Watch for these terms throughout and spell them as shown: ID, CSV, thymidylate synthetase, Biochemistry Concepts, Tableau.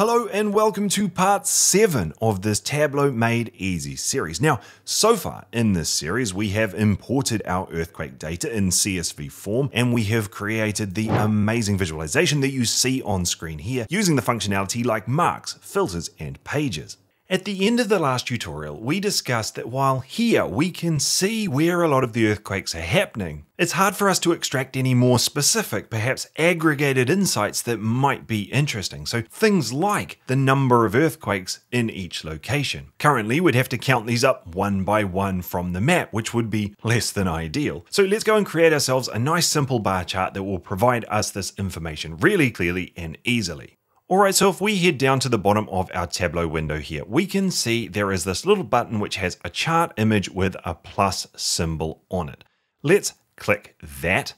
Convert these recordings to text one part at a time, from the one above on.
Hello and welcome to part 7 of this Tableau Made Easy series. Now, so far in this series, we have imported our earthquake data in CSV form, and we have created the amazing visualization that you see on screen here using the functionality like marks, filters, and pages. At the end of the last tutorial, we discussed that while here we can see where a lot of the earthquakes are happening, it's hard for us to extract any more specific, perhaps aggregated insights that might be interesting. So things like the number of earthquakes in each location. Currently, we'd have to count these up one by one from the map, which would be less than ideal. So let's go and create ourselves a nice simple bar chart that will provide us this information really clearly and easily. Alright, so if we head down to the bottom of our Tableau window here, we can see there is this little button which has a chart image with a plus symbol on it. Let's click that.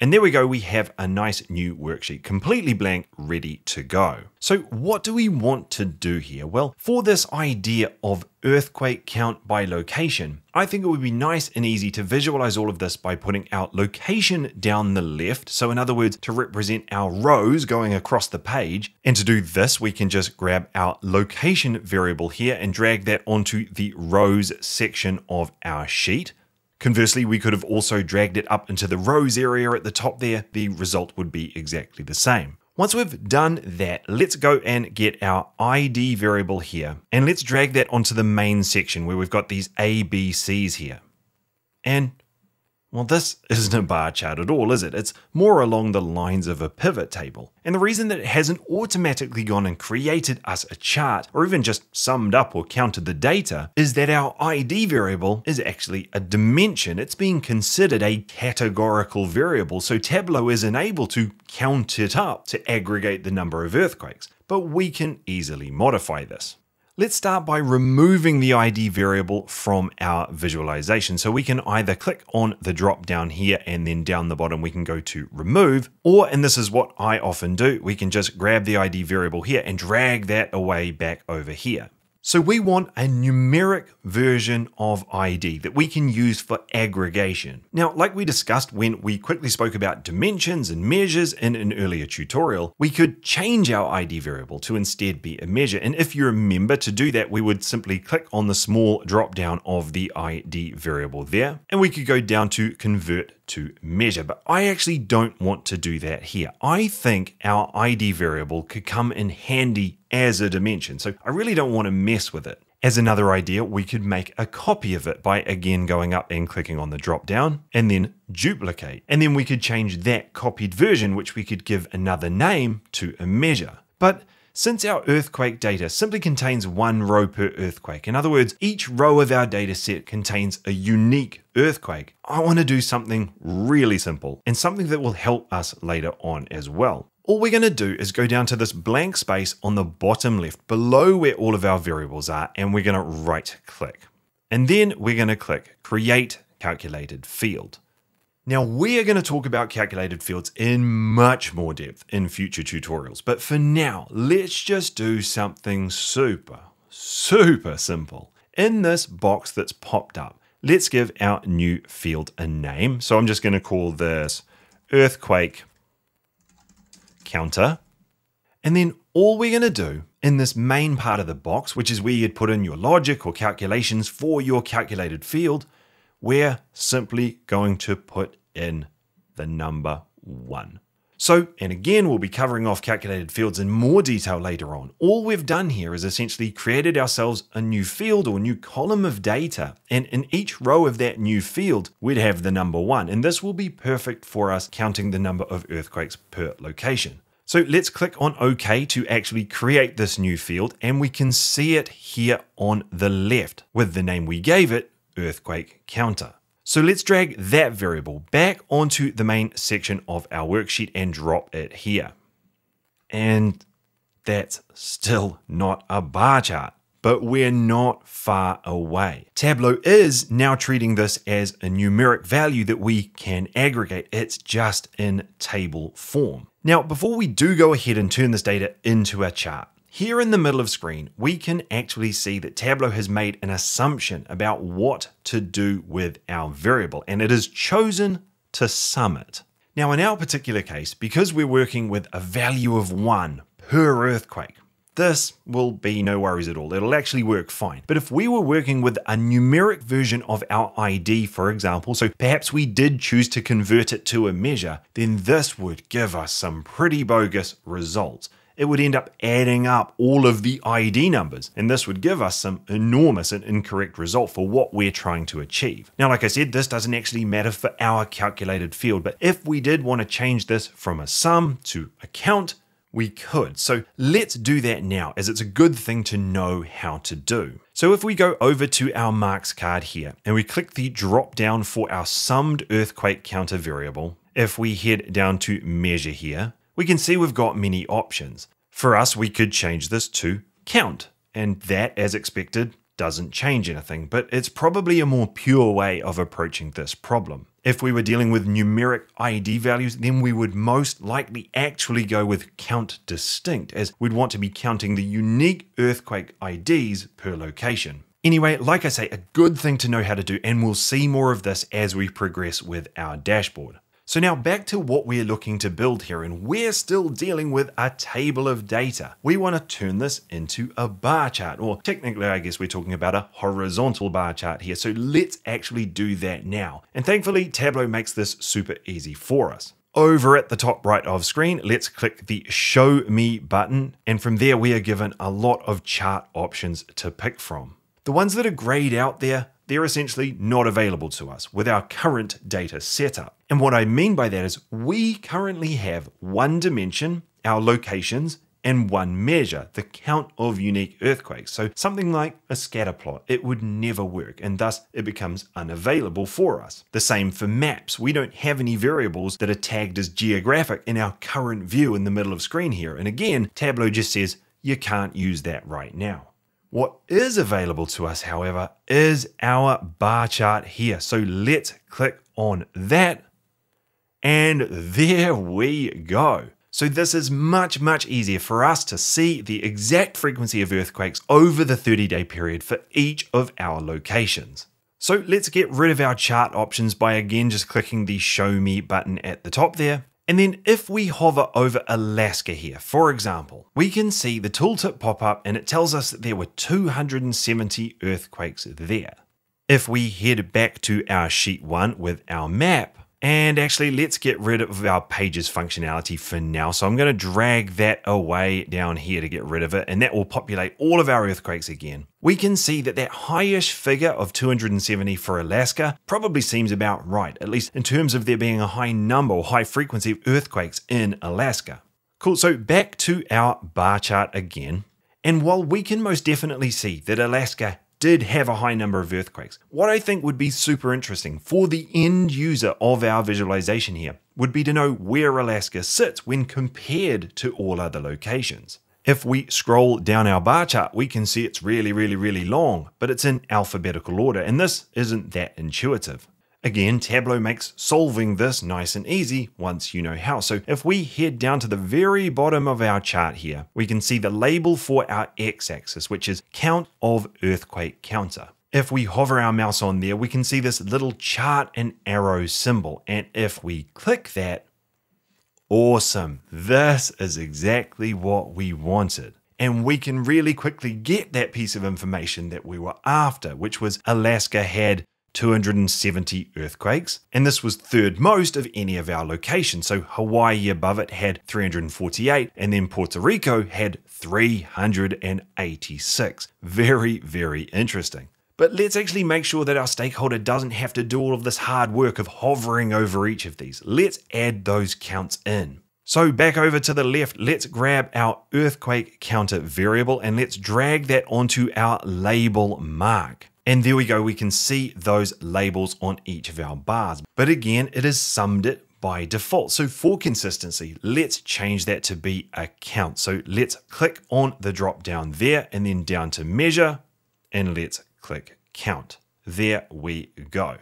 And there we go, we have a nice new worksheet, completely blank, ready to go. So what do we want to do here? Well, for this idea of earthquake count by location, I think it would be nice and easy to visualize all of this by putting our location down the left. So in other words, to represent our rows going across the page. And to do this, we can just grab our location variable here and drag that onto the rows section of our sheet. Conversely, we could have also dragged it up into the rows area at the top there. The result would be exactly the same. Once we've done that, let's go and get our ID variable here. And let's drag that onto the main section where we've got these ABCs here. And well, this isn't a bar chart at all, is it? It's more along the lines of a pivot table. And the reason that it hasn't automatically gone and created us a chart, or even just summed up or counted the data, is that our ID variable is actually a dimension. It's being considered a categorical variable, so Tableau isn't able to count it up to aggregate the number of earthquakes. But we can easily modify this. Let's start by removing the ID variable from our visualization. So we can either click on the drop down here and then down the bottom we can go to remove, or, and this is what I often do, we can just grab the ID variable here and drag that away back over here. So we want a numeric version of ID that we can use for aggregation. Now, like we discussed when we quickly spoke about dimensions and measures in an earlier tutorial, we could change our ID variable to instead be a measure. And if you remember, to do that, we would simply click on the small drop down of the ID variable there, and we could go down to convert to measure. But I actually don't want to do that here. I think our ID variable could come in handy as a dimension, so I really don't want to mess with it. As another idea, we could make a copy of it by again going up and clicking on the drop down and then duplicate. And then we could change that copied version, which we could give another name, to a measure. But since our earthquake data simply contains one row per earthquake, in other words, each row of our data set contains a unique earthquake, I want to do something really simple and something that will help us later on as well. All we're going to do is go down to this blank space on the bottom left below where all of our variables are, and we're going to right click. And then we're going to click Create Calculated Field. Now, we're going to talk about calculated fields in much more depth in future tutorials. But for now, let's just do something super simple. In this box that's popped up, let's give our new field a name. So I'm just going to call this earthquake counter. And then all we're going to do in this main part of the box, which is where you'd put in your logic or calculations for your calculated field, we're simply going to put in the number 1. So, and again, we'll be covering off calculated fields in more detail later on. All we've done here is essentially created ourselves a new field or new column of data. And in each row of that new field, we'd have the number 1. And this will be perfect for us counting the number of earthquakes per location. So let's click on OK to actually create this new field. And we can see it here on the left with the name we gave it, earthquake counter. So let's drag that variable back onto the main section of our worksheet and drop it here. And that's still not a bar chart, but we're not far away. Tableau is now treating this as a numeric value that we can aggregate. It's just in table form. Now, before we do go ahead and turn this data into a chart, here in the middle of screen, we can actually see that Tableau has made an assumption about what to do with our variable, and it has chosen to sum it. Now, in our particular case, because we're working with a value of 1 per earthquake, this will be no worries at all. It'll actually work fine. But if we were working with a numeric version of our ID, for example, so perhaps we did choose to convert it to a measure, then this would give us some pretty bogus results. It would end up adding up all of the ID numbers, and this would give us some enormous and incorrect result for what we're trying to achieve. Now, like I said, this doesn't actually matter for our calculated field, but if we did want to change this from a sum to a count, we could. So let's do that now, as it's a good thing to know how to do. So if we go over to our marks card here and we click the drop down for our summed earthquake counter variable, if we head down to measure here, we can see we've got many options. For us, we could change this to count, and that, as expected, doesn't change anything, but it's probably a more pure way of approaching this problem. If we were dealing with numeric ID values, then we would most likely actually go with count distinct, as we'd want to be counting the unique earthquake IDs per location. Anyway, like I say, a good thing to know how to do, and we'll see more of this as we progress with our dashboard. So now back to what we're looking to build here, and we're still dealing with a table of data. We want to turn this into a bar chart, or technically I guess we're talking about a horizontal bar chart here. So let's actually do that now. And thankfully Tableau makes this super easy for us. Over at the top right of screen, let's click the Show Me button. And from there we are given a lot of chart options to pick from. The ones that are grayed out there, they're essentially not available to us with our current data setup. And what I mean by that is we currently have one dimension, our locations, and one measure, the count of unique earthquakes. So something like a scatter plot, it would never work, and thus it becomes unavailable for us. The same for maps. We don't have any variables that are tagged as geographic in our current view in the middle of screen here. And again, Tableau just says, you can't use that right now. What is available to us, however, is our bar chart here. So let's click on that, and there we go. So this is much, much easier for us to see the exact frequency of earthquakes over the 30-day period for each of our locations. So let's get rid of our chart options by again just clicking the Show Me button at the top there. And then if we hover over Alaska here, for example, we can see the tooltip pop up and it tells us that there were 270 earthquakes there. If we head back to our sheet one with our map, and actually let's get rid of our pages functionality for now. So I'm going to drag that away down here to get rid of it, and that will populate all of our earthquakes again. We can see that that high-ish figure of 270 for Alaska probably seems about right, at least in terms of there being a high number or high frequency of earthquakes in Alaska. Cool, so back to our bar chart again. And while we can most definitely see that Alaska did have a high number of earthquakes, what I think would be super interesting for the end user of our visualization here would be to know where Alaska sits when compared to all other locations. If we scroll down our bar chart, we can see it's really, really, really long, but it's in alphabetical order, and this isn't that intuitive. Again, Tableau makes solving this nice and easy once you know how. So if we head down to the very bottom of our chart here, we can see the label for our x-axis, which is count of earthquake counter. If we hover our mouse on there, we can see this little chart and arrow symbol, and if we click that, awesome, this is exactly what we wanted. And we can really quickly get that piece of information that we were after, which was Alaska had 270 earthquakes, and this was third most of any of our locations. So Hawaii above it had 348, and then Puerto Rico had 386. Very, very interesting. But let's actually make sure that our stakeholder doesn't have to do all of this hard work of hovering over each of these. Let's add those counts in. So back over to the left, let's grab our earthquake counter variable and let's drag that onto our label mark. And there we go, we can see those labels on each of our bars. But again, it is summed it by default. So for consistency, let's change that to be a count. So let's click on the drop down there and then down to measure, and let's click count. There we go.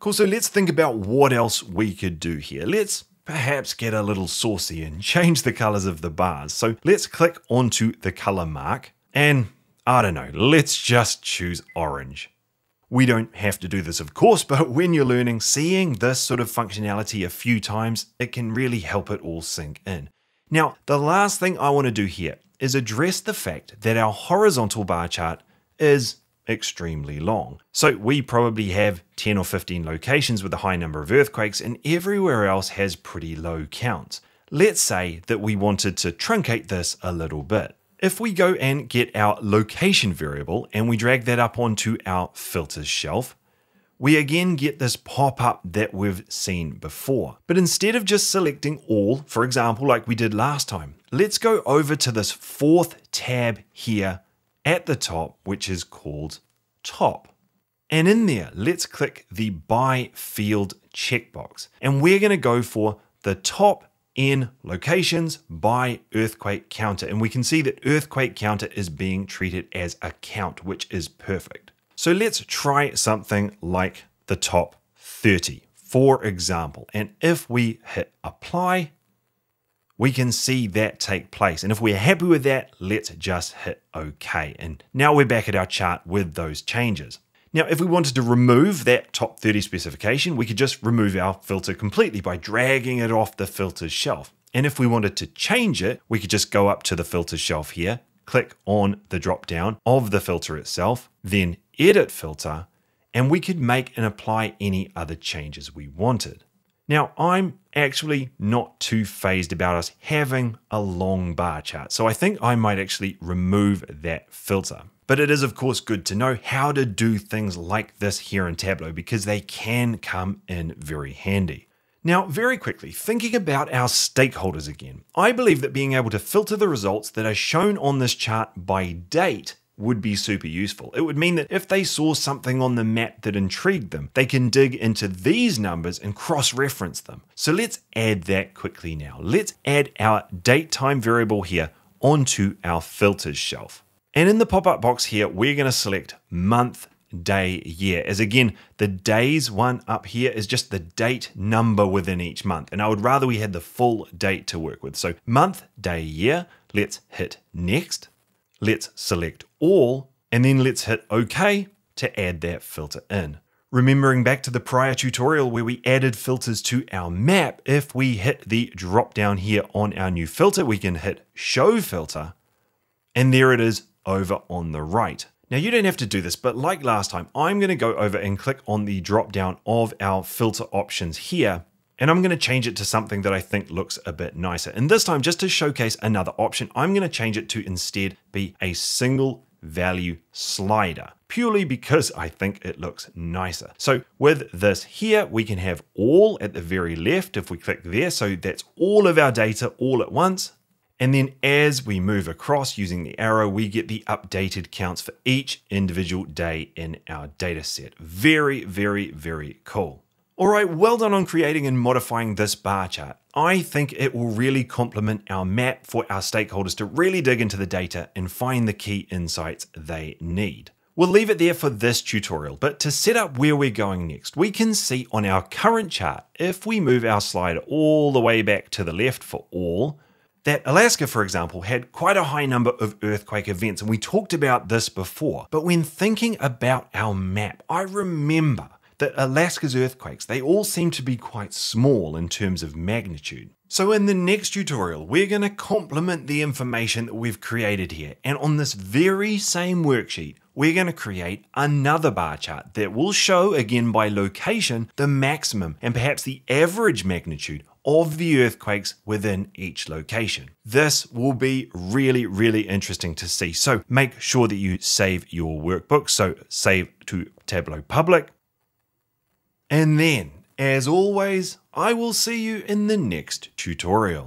Cool, so let's think about what else we could do here. Let's perhaps get a little saucy and change the colors of the bars. So let's click onto the color mark and I don't know, let's just choose orange. We don't have to do this, of course, but when you're learning, seeing this sort of functionality a few times, it can really help it all sink in. Now, the last thing I want to do here is address the fact that our horizontal bar chart is extremely long. So we probably have 10 or 15 locations with a high number of earthquakes, and everywhere else has pretty low counts. Let's say that we wanted to truncate this a little bit. If we go and get our location variable and we drag that up onto our filters shelf, we again get this pop-up that we've seen before. But instead of just selecting all, for example, like we did last time, let's go over to this fourth tab here at the top, which is called Top. And in there, let's click the By Field checkbox. And we're gonna go for the top in locations by earthquake counter. And we can see that earthquake counter is being treated as a count, which is perfect. So let's try something like the top 30, for example. And if we hit apply, we can see that take place. And if we're happy with that, let's just hit OK. And now we're back at our chart with those changes. Now, if we wanted to remove that top 30 specification, we could just remove our filter completely by dragging it off the filter's shelf. And if we wanted to change it, we could just go up to the filter's shelf here, click on the drop down of the filter itself, then edit filter, and we could make and apply any other changes we wanted. Now, I'm actually not too phased about us having a long bar chart, so I think I might actually remove that filter. But it is, of course, good to know how to do things like this here in Tableau, because they can come in very handy. Now, very quickly, thinking about our stakeholders again, I believe that being able to filter the results that are shown on this chart by date would be super useful. It would mean that if they saw something on the map that intrigued them, they can dig into these numbers and cross-reference them. So let's add that quickly now. Let's add our datetime variable here onto our filters shelf. And in the pop-up box here, we're going to select month, day, year, as again, the days one up here is just the date number within each month. And I would rather we had the full date to work with. So month, day, year, let's hit next. Let's select all, and then let's hit OK to add that filter in. Remembering back to the prior tutorial where we added filters to our map, if we hit the drop down here on our new filter, we can hit show filter, and there it is over on the right. Now you don't have to do this, but like last time, I'm gonna go over and click on the drop down of our filter options here, and I'm gonna change it to something that I think looks a bit nicer. And this time, just to showcase another option, I'm gonna change it to instead be a single value slider, purely because I think it looks nicer. So with this here, we can have all at the very left if we click there. So that's all of our data all at once. And then as we move across using the arrow, we get the updated counts for each individual day in our data set. Very, very, very cool. All right, well done on creating and modifying this bar chart. I think it will really complement our map for our stakeholders to really dig into the data and find the key insights they need. We'll leave it there for this tutorial, but to set up where we're going next, we can see on our current chart, if we move our slider all the way back to the left for all, that Alaska, for example, had quite a high number of earthquake events, and we talked about this before. But when thinking about our map, I remember that Alaska's earthquakes, they all seem to be quite small in terms of magnitude. So in the next tutorial, we're going to complement the information that we've created here. And on this very same worksheet, we're going to create another bar chart that will show, again by location, the maximum and perhaps the average magnitude of the earthquakes within each location. This will be really, really interesting to see. So make sure that you save your workbook. So save to Tableau Public. And then, as always, I will see you in the next tutorial.